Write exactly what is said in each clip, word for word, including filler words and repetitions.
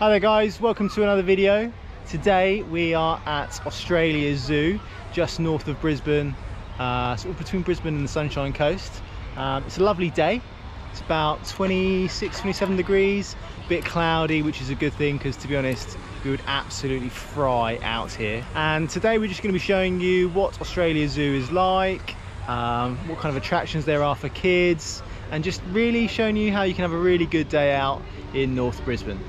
Hi there guys, welcome to another video. Today we are at Australia Zoo, just north of Brisbane, uh, sort of between Brisbane and the Sunshine Coast. Um, it's a lovely day, it's about twenty-six, twenty-seven degrees, a bit cloudy, which is a good thing because to be honest, we would absolutely fry out here. And today we're just going to be showing you what Australia Zoo is like, um, what kind of attractions there are for kids, and just really showing you how you can have a really good day out in North Brisbane.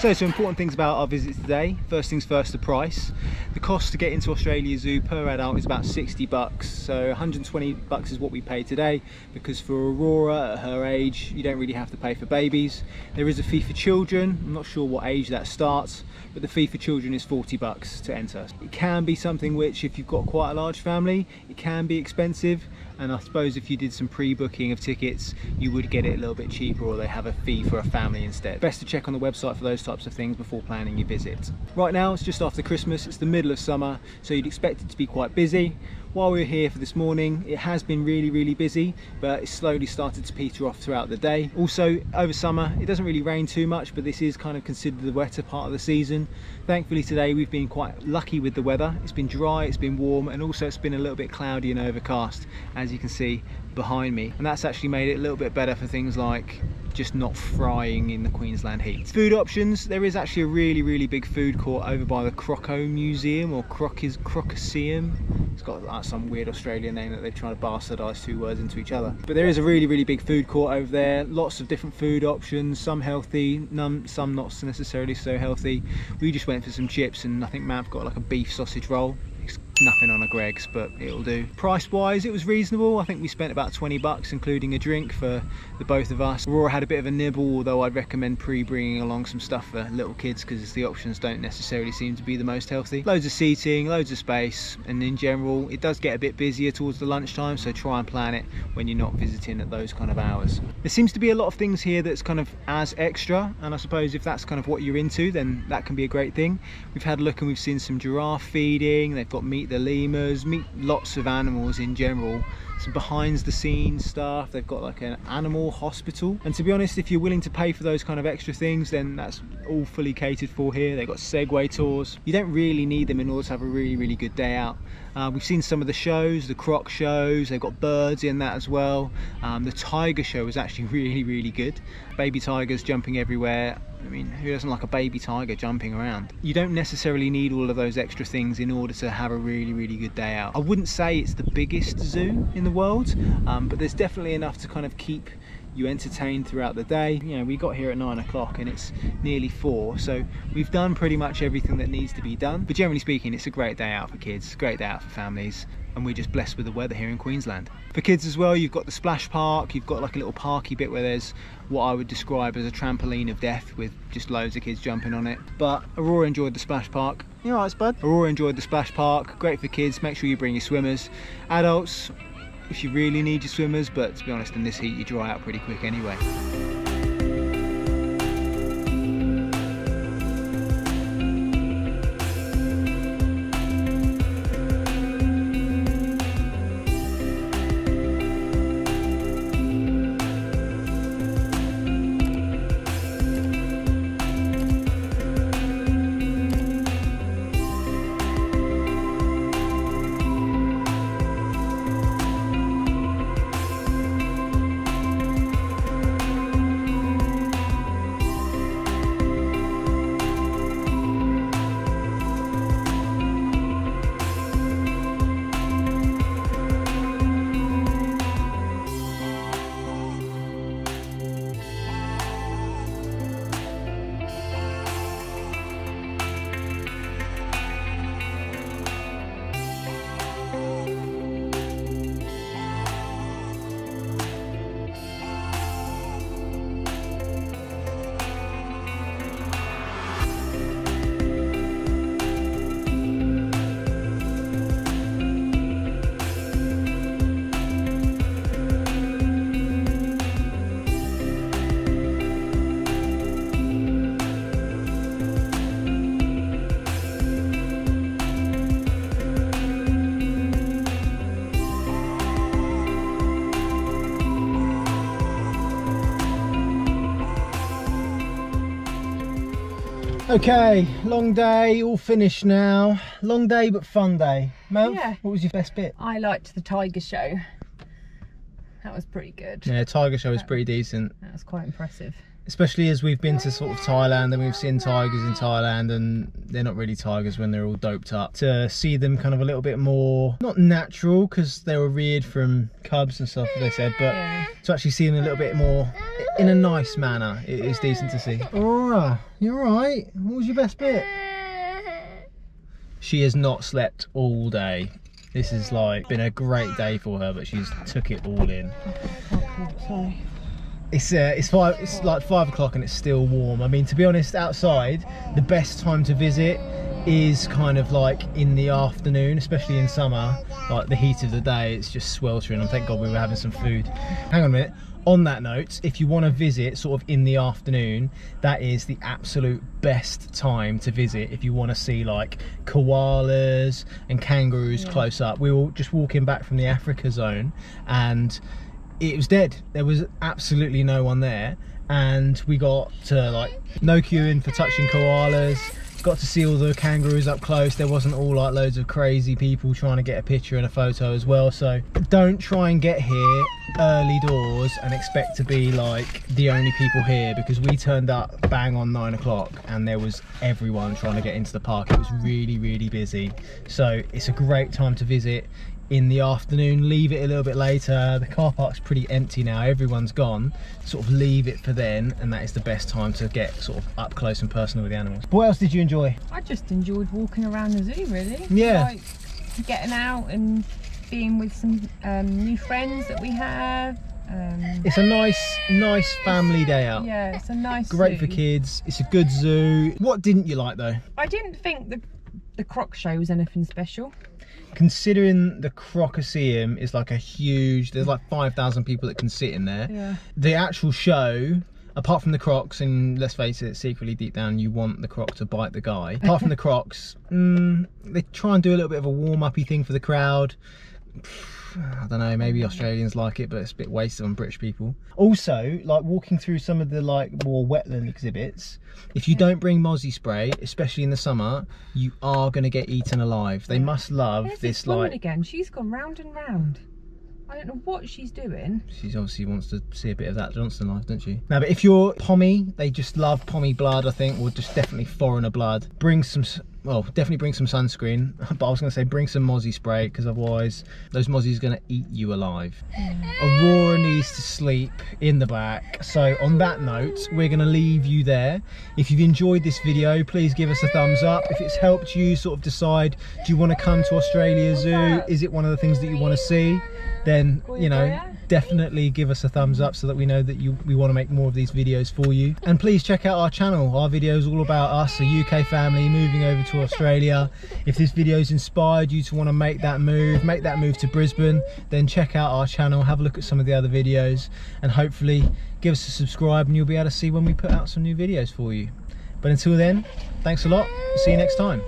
So some important things about our visit today. First things first, the price. The cost to get into Australia Zoo per adult is about sixty bucks. So one hundred twenty bucks is what we paid today, because for Aurora at her age, you don't really have to pay for babies. There is a fee for children. I'm not sure what age that starts, but the fee for children is forty bucks to enter. It can be something which, if you've got quite a large family, it can be expensive. And I suppose if you did some pre-booking of tickets, you would get it a little bit cheaper, or they have a fee for a family instead. Best to check on the website for those types of things before planning your visit. Right now, it's just after Christmas, it's the middle of summer, so you'd expect it to be quite busy. While we were here for this morning, it has been really, really busy, but it's slowly started to peter off throughout the day. Also, over summer, it doesn't really rain too much, but this is kind of considered the wetter part of the season. Thankfully today, we've been quite lucky with the weather. It's been dry, it's been warm, and also it's been a little bit cloudy and overcast, as you can see behind me. And that's actually made it a little bit better for things like just not frying in the Queensland heat. Food options, there is actually a really, really big food court over by the Croco Museum, or Crocoseum. It's got some weird Australian name that they're trying to bastardise two words into each other. But there is a really, really big food court over there. Lots of different food options, some healthy, none, some not necessarily so healthy. We just went for some chips, and I think Melv got like a beef sausage roll. Nothing on a Greg's, but it'll do. Price wise, it was reasonable. I think we spent about twenty bucks including a drink for the both of us. Aurora had a bit of a nibble, although I'd recommend pre-bringing along some stuff for little kids, because the options don't necessarily seem to be the most healthy. Loads of seating, loads of space, and in general it does get a bit busier towards the lunchtime, so try and plan it when you're not visiting at those kind of hours. There seems to be a lot of things here that's kind of as extra, and I suppose if that's kind of what you're into, then that can be a great thing. We've had a look and we've seen some giraffe feeding, they've got meat the lemurs, meet lots of animals in general, some behind the scenes stuff. They've got like an animal hospital, and to be honest, if you're willing to pay for those kind of extra things, then that's all fully catered for here. They've got Segway tours. You don't really need them in order to have a really, really good day out. Uh, we've seen some of the shows, the croc shows, they've got birds in that as well. Um, the tiger show was actually really, really good. Baby tigers jumping everywhere. I mean, who doesn't like a baby tiger jumping around? You don't necessarily need all of those extra things in order to have a really, really good day out. I wouldn't say it's the biggest zoo in the world, um, but there's definitely enough to kind of keep you entertained throughout the day. You know, we got here at nine o'clock and it's nearly four, so we've done pretty much everything that needs to be done. But generally speaking, it's a great day out for kids, great day out for families, and we're just blessed with the weather here in Queensland. For kids as well, you've got the splash park, you've got like a little parky bit where there's what I would describe as a trampoline of death with just loads of kids jumping on it. But Aurora enjoyed the splash park. You alright, bud? Aurora enjoyed the splash park, great for kids. Make sure you bring your swimmers. Adults, if you really need your swimmers, but to be honest, in this heat you dry out pretty quick anyway. Okay, long day, all finished now. Long day but fun day. Melv, yeah. What was your best bit? I liked the tiger show. That was pretty good. Yeah, tiger show was pretty decent. That was quite impressive. Especially as we've been to sort of Thailand and we've seen tigers in Thailand, and they're not really tigers when they're all doped up. To see them kind of a little bit more, not natural, because they were reared from cubs and stuff, as they said, but yeah. To actually see them a little bit more in a nice manner, it is decent to see. Aurora, you're alright? What was your best bit? She has not slept all day. This has like been a great day for her, but she's took it all in. Okay. It's uh, it's five. It's like five o'clock and it's still warm. I mean, to be honest, outside the best time to visit is kind of like in the afternoon, especially in summer. Like the heat of the day, it's just sweltering. And thank God we were having some food. Hang on a minute. On that note, if you want to visit sort of in the afternoon, that is the absolute best time to visit if you want to see like koalas and kangaroos yeah. close up. We were just walking back from the Africa zone and it was dead. There was absolutely no one there, and we got to like no queuing for touching koalas, got to see all the kangaroos up close. There wasn't all like loads of crazy people trying to get a picture and a photo as well. So don't try and get here early doors and expect to be like the only people here, because we turned up bang on nine o'clock and there was everyone trying to get into the park. It was really really busy, so it's a great time to visit in the afternoon. Leave it a little bit later. The car park's pretty empty now, everyone's gone. Sort of leave it for then, and that is the best time to get sort of up close and personal with the animals. But what else did you enjoy? I just enjoyed walking around the zoo really. Yeah. Like getting out and being with some um, new friends that we have. Um, it's a nice nice family day out. Yeah, it's a nice Great zoo. For kids. It's a good zoo. What didn't you like though? I didn't think the, the croc show was anything special. Considering the Crocoseum is like a huge, there's like five thousand people that can sit in there. Yeah. The actual show, apart from the crocs, and let's face it, secretly deep down you want the croc to bite the guy. Apart from the crocs, mm, they try and do a little bit of a warm-uppy thing for the crowd. I don't know, maybe Australians like it, but it's a bit wasted on British people. Also, like walking through some of the like more wetland exhibits, if you yeah. don't bring mozzie spray, especially in the summer, you are going to get eaten alive. They yeah. must love There's this, this like again. She's gone round and round. I don't know what she's doing. She obviously wants to see a bit of That Johnston Life, don't she? No, but if you're Pommy, they just love Pommy blood, I think, or just definitely foreigner blood. Bring some, well, definitely bring some sunscreen, but I was going to say bring some mozzie spray, because otherwise those mozzies are going to eat you alive. Mm. Aurora needs to sleep in the back. So on that note, we're going to leave you there. If you've enjoyed this video, please give us a thumbs up. If it's helped you sort of decide, do you want to come to Australia Zoo? Is it one of the things that you want to see? Then you know, definitely give us a thumbs up so that we know that you we want to make more of these videos for you. And please check out our channel. Our video's all about us, a U K family moving over to Australia. If this video's inspired you to want to make that move, make that move to Brisbane, then check out our channel, have a look at some of the other videos, and hopefully give us a subscribe and you'll be able to see when we put out some new videos for you. But until then, thanks a lot, see you next time.